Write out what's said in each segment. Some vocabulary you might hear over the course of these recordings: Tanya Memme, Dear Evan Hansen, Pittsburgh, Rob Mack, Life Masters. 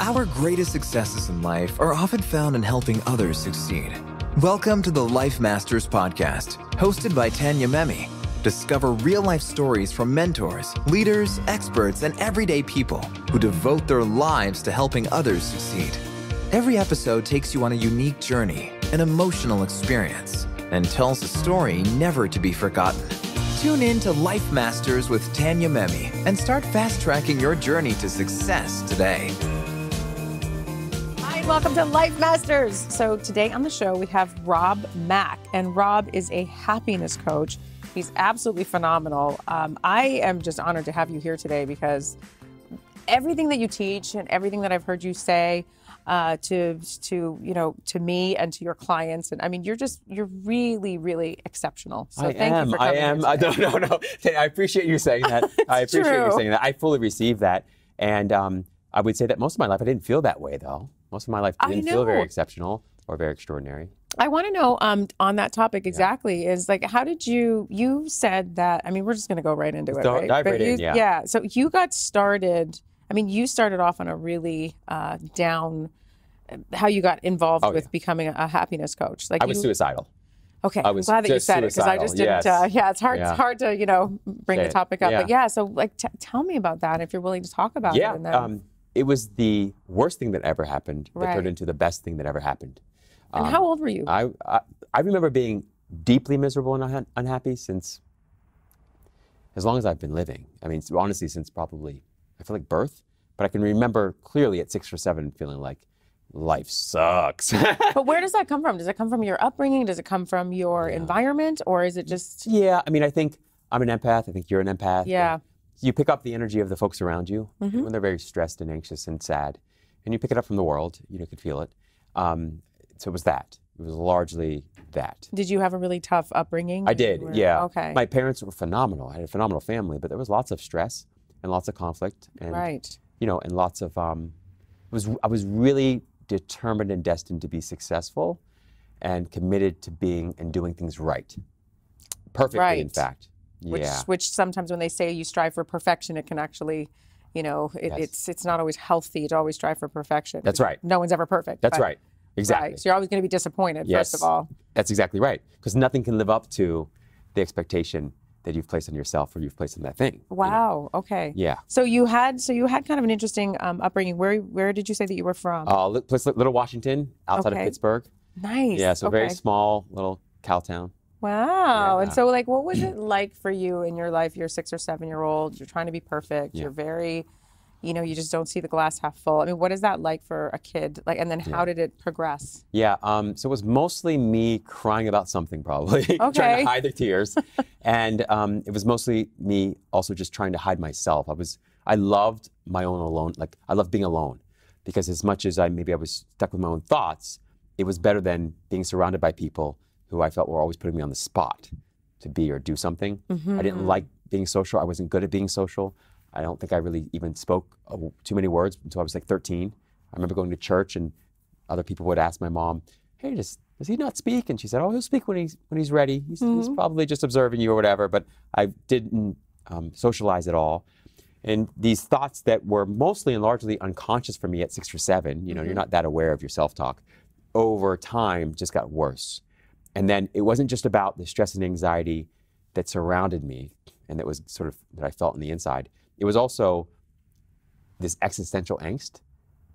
Our greatest successes in life are often found in helping others succeed. Welcome to the Life Masters podcast, hosted by Tanya Memme. Discover real-life stories from mentors, leaders, experts, and everyday people who devote their lives to helping others succeed. Every episode takes you on a unique journey, an emotional experience, and tells a story never to be forgotten. Tune in to Life Masters with Tanya Memme and start fast-tracking your journey to success today. Hi, welcome to Life Masters. So today on the show, we have Rob Mack, and Rob is a happiness coach. He's absolutely phenomenal. I am just honored to have you here today because everything that you teach and everything that I've heard you say to me and to your clients, and I mean, you're really, really exceptional. So thank you for coming. No. I appreciate you saying that. I appreciate you saying that. I fully receive that, and I would say that most of my life I didn't feel that way though. Most of my life didn't feel very exceptional or very extraordinary. I want to know on that topic exactly is like, how did you said that, I mean, we're just going to go right into it, right? Yeah. So you got started, I mean, you started off on a really how you got involved with becoming a happiness coach. Like I was suicidal. Okay, I'm glad that you said it because I just didn't, it's hard to, bring the topic up. Yeah. But yeah, so like, tell me about that if you're willing to talk about it. Yeah, it was the worst thing that ever happened that turned into the best thing that ever happened. And how old were you? I remember being deeply miserable and unhappy since as long as I've been living. I mean, honestly, since probably, I feel like birth, but I can remember clearly at 6 or 7 feeling like life sucks. But where does that come from? Does it come from your upbringing? Does it come from your environment? Or is it just... Yeah, I mean, I think I'm an empath. I think you're an empath. Yeah. You pick up the energy of the folks around you when they're very stressed and anxious and sad. And you pick it up from the world. You could feel it. So it was that. It was largely that. Did you have a really tough upbringing? I did, yeah. Okay. My parents were phenomenal. I had a phenomenal family, but there was lots of stress and lots of conflict. And, and lots of, I was really determined and destined to be successful and committed to being and doing things right. Perfectly, in fact. Yeah. Which sometimes when they say you strive for perfection, it can actually... it's not always healthy to always strive for perfection. That's right. No one's ever perfect. That's right. Exactly. Right. So you're always going to be disappointed, first of all. That's exactly right. Because nothing can live up to the expectation that you've placed on yourself or you've placed on that thing. Wow. Okay. Yeah. So you had kind of an interesting upbringing. Where did you say that you were from? Little Washington, outside of Pittsburgh. Nice. Yeah. So very small little cow town. Wow. Yeah. And so like, what was it like for you in your life? You're a 6 or 7 year old, you're trying to be perfect. Yeah. You're very, you just don't see the glass half full. I mean, what is that like for a kid? Like, and then how did it progress? Yeah. So it was mostly me crying about something probably, trying to hide the tears. And it was mostly me also just trying to hide myself. I loved my own alone. Like I loved being alone because as much as maybe I was stuck with my own thoughts, it was better than being surrounded by people who I felt were always putting me on the spot to be or do something. I didn't like being social. I wasn't good at being social. I don't think I really even spoke too many words until I was like 13. I remember going to church and other people would ask my mom, hey, does he not speak? And she said, oh, he'll speak when he's ready. He's probably just observing you or whatever. But I didn't socialize at all. And these thoughts that were mostly and largely unconscious for me at 6 or 7, you're not that aware of your self-talk, over time just got worse. And then it wasn't just about the stress and anxiety that surrounded me and that was sort of that I felt on the inside. It was also this existential angst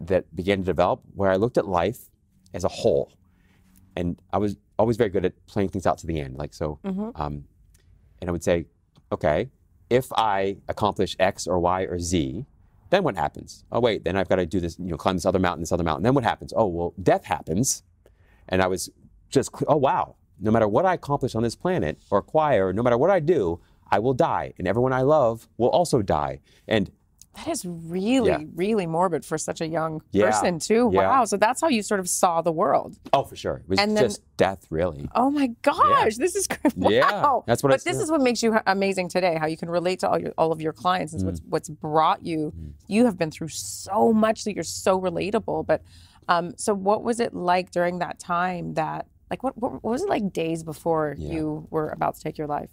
that began to develop where I looked at life as a whole. And I was always very good at playing things out to the end. Like, so, and I would say, okay, if I accomplish X or Y or Z, then what happens? Oh, wait, then I've got to do this, climb this other mountain. Then what happens? Oh, well, death happens. And I was just, oh wow, no matter what I accomplish on this planet or acquire, no matter what I do, I will die. And everyone I love will also die. And that is really, really morbid for such a young person too. Yeah. Wow. So that's how you sort of saw the world. Oh, for sure. It was just death, really. Oh my gosh, this is crazy. Wow. Yeah, that's what this is what makes you amazing today, how you can relate to all of your clients is what's brought you. You have been through so much that you're so relatable. But so what was it like during that time that, like, what was it like days before you were about to take your life?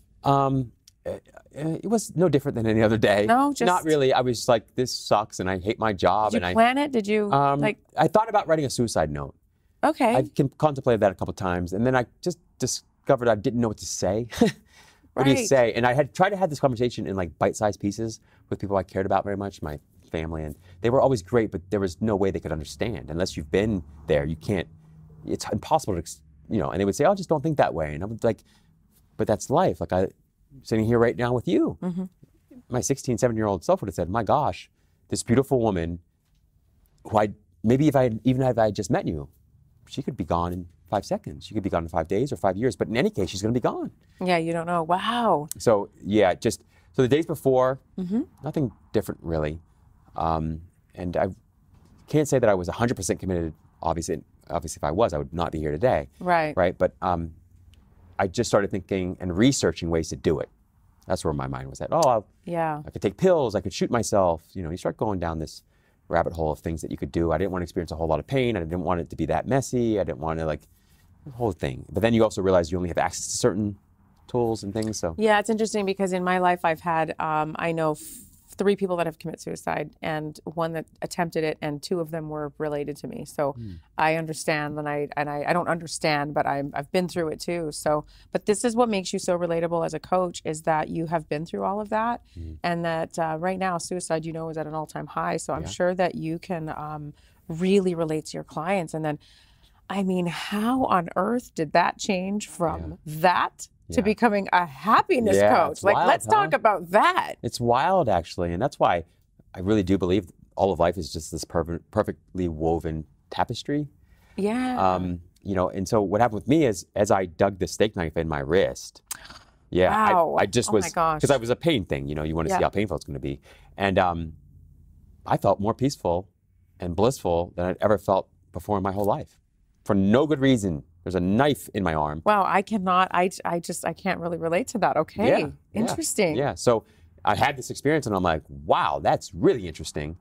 it was no different than any other day. No, just not really. I was like, this sucks, and I hate my job. Did you plan it? Did you like? I thought about writing a suicide note. Okay. I contemplated that a couple times, and then I just discovered I didn't know what to say. What do you say? And I had tried to have this conversation in like bite-sized pieces with people I cared about very much, my family, and they were always great, but there was no way they could understand unless you've been there. You can't. It's impossible to, you know. And they would say, "Oh, I just don't think that way," and I would like, "But that's life." Like I. Sitting here right now with you. Mm-hmm. My 16, 17-year-old self would have said, my gosh, this beautiful woman who I, maybe if I had, even if I had just met you, she could be gone in 5 seconds. She could be gone in 5 days or 5 years, but in any case, she's gonna be gone. Yeah, you don't know, wow. So yeah, just, so the days before, mm-hmm. nothing different really. And I can't say that I was 100% committed, obviously if I was, I would not be here today. Right. Right, but I just started thinking and researching ways to do it. That's where my mind was at. Oh, yeah. I could take pills, I could shoot myself. You know, you start going down this rabbit hole of things that you could do. I didn't want to experience a whole lot of pain. I didn't want it to be that messy. I didn't want to like, the whole thing. But then you also realize you only have access to certain tools and things, so. Yeah, it's interesting because in my life I've had, I know 3 people that have committed suicide and 1 that attempted it and 2 of them were related to me. So I understand and I don't understand, but I've been through it too. So, but this is what makes you so relatable as a coach is that you have been through all of that and that right now suicide, you know, is at an all-time high. So I'm sure that you can really relate to your clients. And then, I mean, how on earth did that change from that to becoming a happiness coach? Like, wild, let's talk about that. It's wild, actually. And that's why I really do believe all of life is just this perfectly woven tapestry. Yeah. You know, and so what happened with me is as I dug the steak knife in my wrist, wow. I just was, because I was a pain thing, you know, you want to see how painful it's going to be. And I felt more peaceful and blissful than I'd ever felt before in my whole life for no good reason. There's a knife in my arm. Wow, I cannot, I can't really relate to that. Okay, interesting. Yeah, so I had this experience and I'm like, wow, that's really interesting.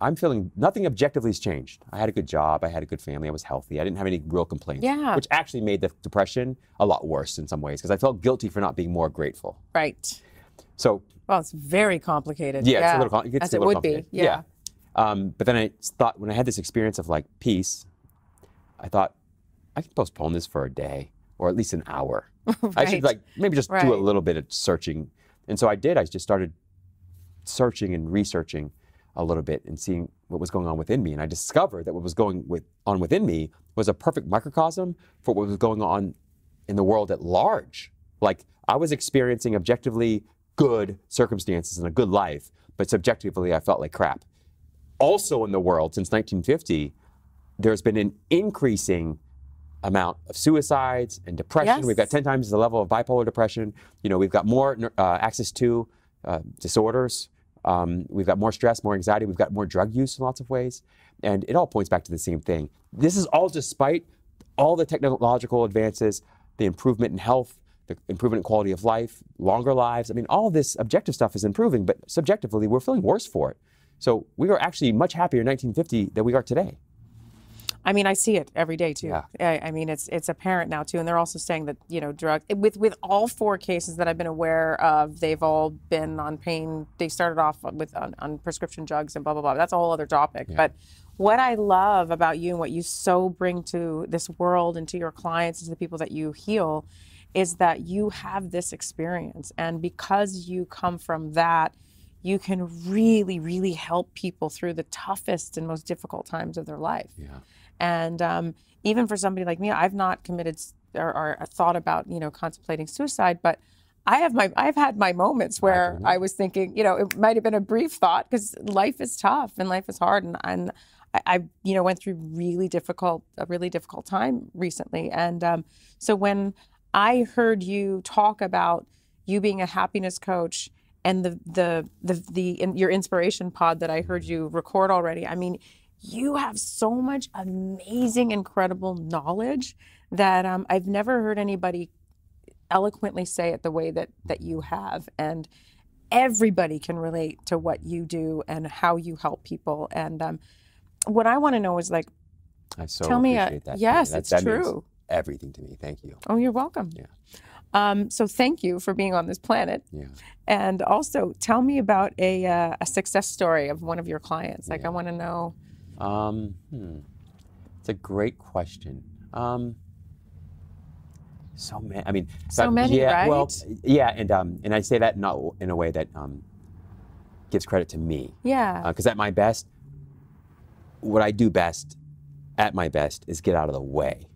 I'm feeling nothing objectively has changed. I had a good job, I had a good family, I was healthy. I didn't have any real complaints, which actually made the depression a lot worse in some ways because I felt guilty for not being more grateful. Right. So. Well, it's very complicated. Yeah, it's a little complicated. As it would be, but then I thought, when I had this experience of like peace, I thought, I can postpone this for a day or at least an hour. I should like maybe just do a little bit of searching. And so I did. I just started searching and researching a little bit and seeing what was going on within me. And I discovered that what was going on within me was a perfect microcosm for what was going on in the world at large. Like I was experiencing objectively good circumstances and a good life, but subjectively I felt like crap. Also in the world since 1950, there's been an increasing amount of suicides and depression. We've got 10 times the level of bipolar depression. You know, we've got more access to disorders. We've got more stress, more anxiety. We've got more drug use in lots of ways. And it all points back to the same thing. This is all despite all the technological advances, the improvement in health, the improvement in quality of life, longer lives. I mean, all this objective stuff is improving, but subjectively, we're feeling worse for it. So we were actually much happier in 1950 than we are today. I mean, I see it every day too. Yeah. I mean, it's apparent now too, and they're also saying that, you know, drug with all 4 cases that I've been aware of, they've all been on pain. They started off with on prescription drugs and blah blah blah. That's a whole other topic. Yeah. But what I love about you and what you so bring to this world and to your clients and to the people that you heal, is that you have this experience, and because you come from that, you can really, really help people through the toughest and most difficult times of their life. Yeah. And even for somebody like me, I've not committed or thought about, you know, contemplating suicide, but I've had my moments where I was thinking, you know, it might have been a brief thought because life is tough and life is hard. And I you know, went through a really difficult time recently. And so when I heard you talk about you being a happiness coach and your inspiration pod that I heard you record already, I mean, you have so much amazing, incredible knowledge that I've never heard anybody eloquently say it the way that you have. And everybody can relate to what you do and how you help people. And what I want to know is, like, I so appreciate that. Yes, it's true. Everything to me. Thank you. Oh, you're welcome. Yeah. So thank you for being on this planet. Yeah. And also tell me about a success story of one of your clients. Like, yeah. I want to know. It's a great question. So many. I mean, so many, yeah, right? Well, yeah, and I say that not in a way that gives credit to me. Yeah. Because at my best, what I do best, at my best, is get out of the way.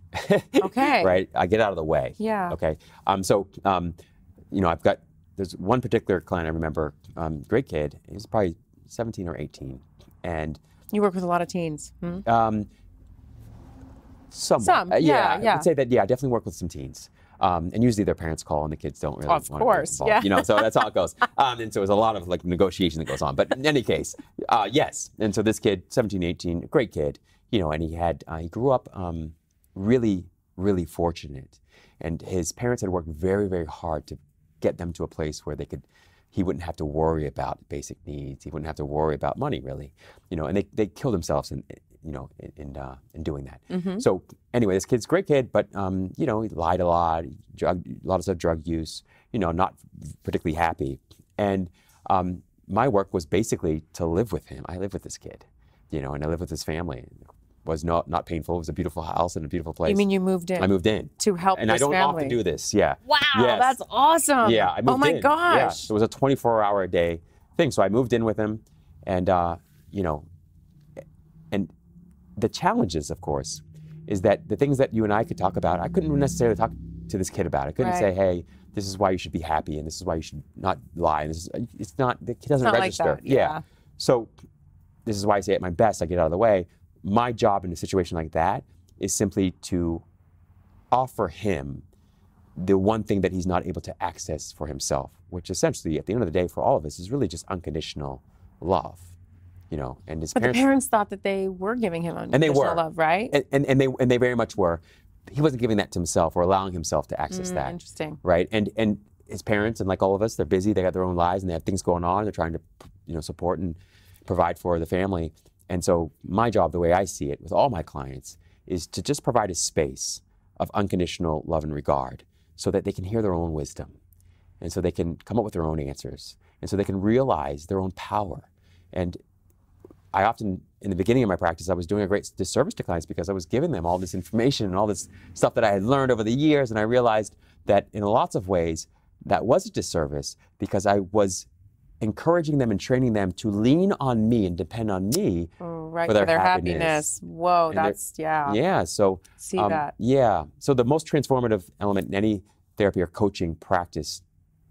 Okay. Right. I get out of the way. Yeah. Okay. You know, there's one particular client I remember. Great kid. He was probably 17 or 18, and you work with a lot of teens. Hmm? Some, yeah, yeah. I would say that, yeah, I definitely work with some teens. And usually their parents call and the kids don't really want to get involved. Yeah. You know, so that's how it goes. And so there's a lot of like negotiation that goes on. But in any case, yes. And so this kid, 17, 18, great kid, you know, and he had, he grew up really, really fortunate. And his parents had worked very, very hard to get them to a place where they could, he wouldn't have to worry about basic needs. He wouldn't have to worry about money, really. You know, and they killed themselves in, you know, in doing that. Mm-hmm. So anyway, this kid's a great kid, but you know, he lied a lot, drug use, you know, not particularly happy. And my work was basically to live with him. I live with this kid, you know, and I live with his family. It was not painful. It was a beautiful house and a beautiful place. You mean you moved in? I moved in to help. And this I don't family. Often do this. Yeah. Wow, yes. That's awesome. Yeah, I moved in. Oh my in. Gosh, yeah. So it was a 24-hour-a-day thing. So I moved in with him, and you know, and the challenges, of course, is that the things that you and I could talk about, I couldn't necessarily talk to this kid about. I couldn't say, hey, this is why you should be happy and this is why you should not lie. And this is, it's not, the kid doesn't register. Like that. Yeah. Yeah. So this is why I say at my best, I get out of the way. My job in a situation like that is simply to offer him the one thing that he's not able to access for himself, which essentially at the end of the day for all of us is really just unconditional love. You know, and his parents. But the parents thought that they were giving him unconditional love, right? And they very much were. He wasn't giving that to himself or allowing himself to access that. Interesting. Right? And his parents, and like all of us, they're busy. They got their own lives and they have things going on. They're trying to, you know, support and provide for the family. And so my job, the way I see it with all my clients, is to just provide a space of unconditional love and regard so that they can hear their own wisdom. And so they can come up with their own answers. And so they can realize their own power. And I often, in the beginning of my practice, I was doing a great disservice to clients because I was giving them all this information and all this stuff that I had learned over the years. And I realized that in lots of ways, that was a disservice because I was encouraging them and training them to lean on me and depend on me for their happiness. Whoa, and that's, yeah. Yeah, so. See that. Yeah, so the most transformative element in any therapy or coaching practice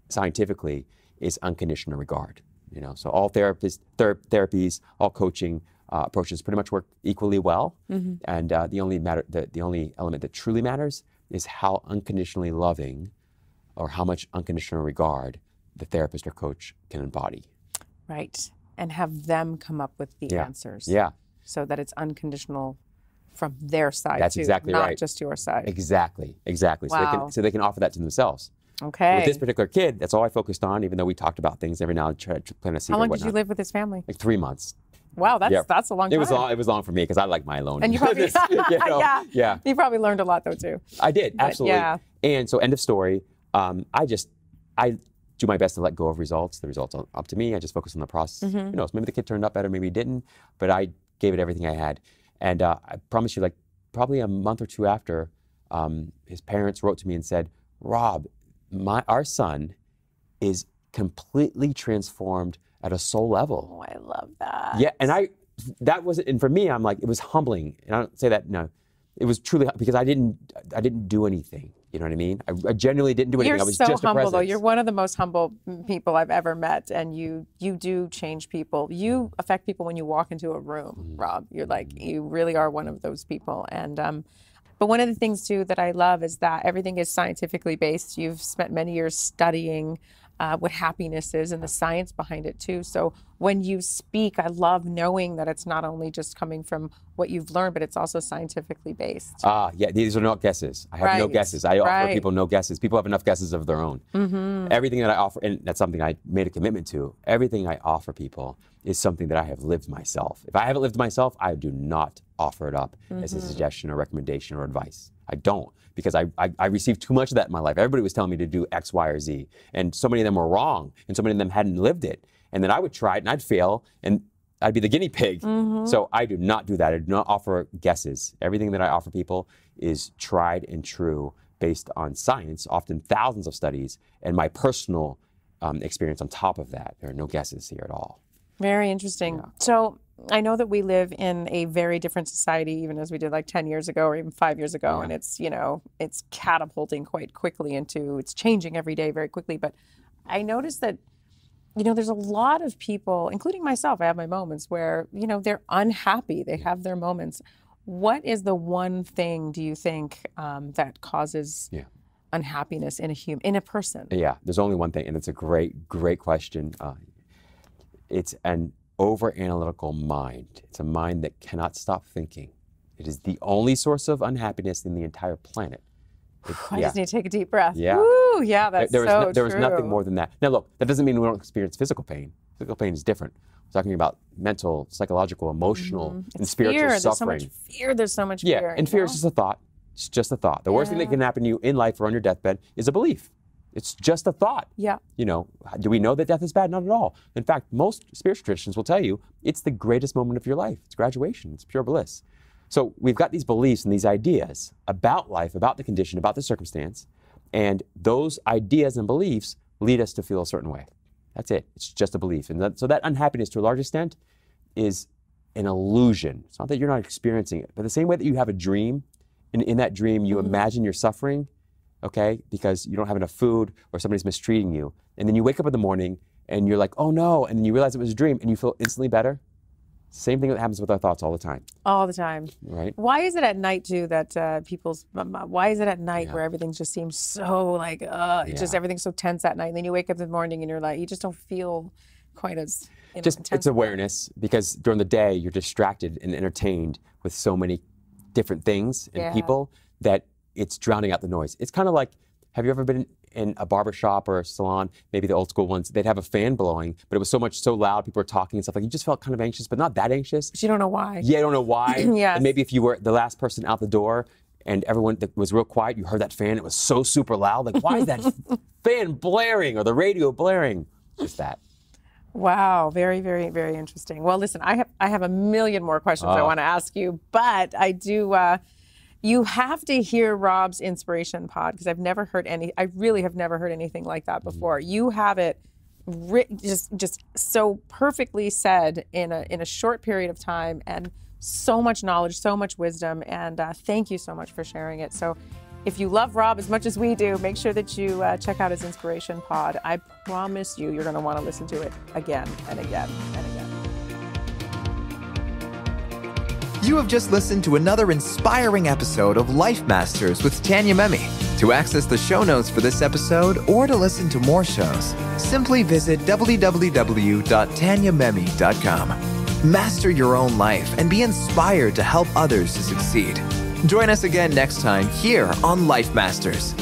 scientifically is unconditional regard. You know, so all therapies, all coaching approaches pretty much work equally well. Mm-hmm. And the only element that truly matters is how unconditionally loving or how much unconditional regard the therapist or coach can embody. Right. And have them come up with the answers. Yeah. So that it's unconditional from their side. That's exactly right. Not just your side. Exactly. Exactly. Wow. So they can offer that to themselves. Okay. With this particular kid, that's all I focused on, even though we talked about things every now and then, plant a seed or whatnot. How long did you live with his family? Like 3 months. Wow, that's a long time. It was long for me because I like my alone. And you probably, you know, yeah. You probably learned a lot though too. I did, absolutely. Yeah. And so end of story, I do my best to let go of results. The results are up to me. I just focus on the process. Mm-hmm. Who knows, maybe the kid turned out better, maybe he didn't, but I gave it everything I had. And I promise you, like probably a month or two after, his parents wrote to me and said, Rob, our son is completely transformed at a soul level. Oh, I love that. Yeah, and for me, I'm like, it was humbling. And I don't say that, no. It was truly, because I didn't do anything. You know what I mean? I genuinely didn't do anything. I was just a presence. You're so humble, though. You're one of the most humble people I've ever met, and you do change people. You affect people when you walk into a room, Rob. You're like, you really are one of those people. And but one of the things too that I love is that everything is scientifically based. You've spent many years studying what happiness is and the science behind it too. So when you speak, I love knowing that it's not only just coming from what you've learned, but it's also scientifically based. Yeah, these are not guesses. I have no guesses. I offer people no guesses. People have enough guesses of their own. Mm-hmm. Everything that I offer, and that's something I made a commitment to, everything I offer people is something that I have lived myself. If I haven't lived myself, I do not offer it up as a suggestion or recommendation or advice. I don't, because I received too much of that in my life. Everybody was telling me to do X, Y, or Z. And so many of them were wrong, and so many of them hadn't lived it. And then I would try it, and I'd fail, and I'd be the guinea pig. Mm-hmm. So I do not do that. I do not offer guesses. Everything that I offer people is tried and true based on science, often thousands of studies, and my personal experience on top of that. There are no guesses here at all. Very interesting. Yeah. So I know that we live in a very different society, even as we did like 10 years ago or even 5 years ago. Yeah. And it's, you know, it's catapulting quite quickly into, it's changing every day very quickly. But I noticed that, you know, there's a lot of people, including myself, I have my moments where, you know, they're unhappy. They have their moments. What is the one thing, do you think, that causes unhappiness in a human, in a person? Yeah, there's only one thing, and it's a great, great question. It's an over-analytical mind. It's a mind that cannot stop thinking. It is the only source of unhappiness in the entire planet. I just need to take a deep breath. Yeah. Woo, yeah, that's so true. There is nothing more than that. Now look, that doesn't mean we don't experience physical pain. Physical pain is different. We're talking about mental, psychological, emotional, and spiritual suffering. There's so much fear, Yeah, and fear is just a thought. It's just a thought. The worst thing that can happen to you in life or on your deathbed is a belief. It's just a thought. Yeah. You know, do we know that death is bad? Not at all. In fact, most spiritual traditions will tell you it's the greatest moment of your life. It's graduation. It's pure bliss. So we've got these beliefs and these ideas about life, about the condition, about the circumstance, and those ideas and beliefs lead us to feel a certain way. That's it. It's just a belief. And that, so that unhappiness, to a large extent, is an illusion. It's not that you're not experiencing it, but the same way that you have a dream, and in that dream you imagine you're suffering, okay, because you don't have enough food or somebody's mistreating you, and then you wake up in the morning and you're like, oh no, and then you realize it was a dream and you feel instantly better. Same thing that happens with our thoughts all the time. All the time. Right. Why is it at night, too, that why is it at night where everything just seems so like, just everything's so tense at night, and then you wake up in the morning and you're like, you just don't feel quite as, you know, just intense. It's awareness, because during the day you're distracted and entertained with so many different things and people that it's drowning out the noise. It's kind of like, have you ever been in a barbershop or a salon, maybe the old school ones, they'd have a fan blowing, but it was so much, so loud, people were talking and stuff, like you just felt kind of anxious, but not that anxious. But you don't know why. Yeah, you don't know why. And maybe if you were the last person out the door and everyone that was real quiet, you heard that fan, it was so super loud, like why is that fan blaring or the radio blaring? Just that. Wow, very, very, very interesting. Well, listen, I have a million more questions I want to ask you, but I do, you have to hear Rob's Inspiration Pod, because I've never heard any, I really have never heard anything like that before. You have it just so perfectly said in a short period of time, and so much knowledge, so much wisdom, and thank you so much for sharing it. So if you love Rob as much as we do, make sure that you check out his Inspiration Pod. I promise you, you're gonna wanna listen to it again and again and again. You have just listened to another inspiring episode of Life Masters with Tanya Memme. To access the show notes for this episode or to listen to more shows, simply visit www.tanyamemme.com. Master your own life and be inspired to help others to succeed. Join us again next time here on Life Masters.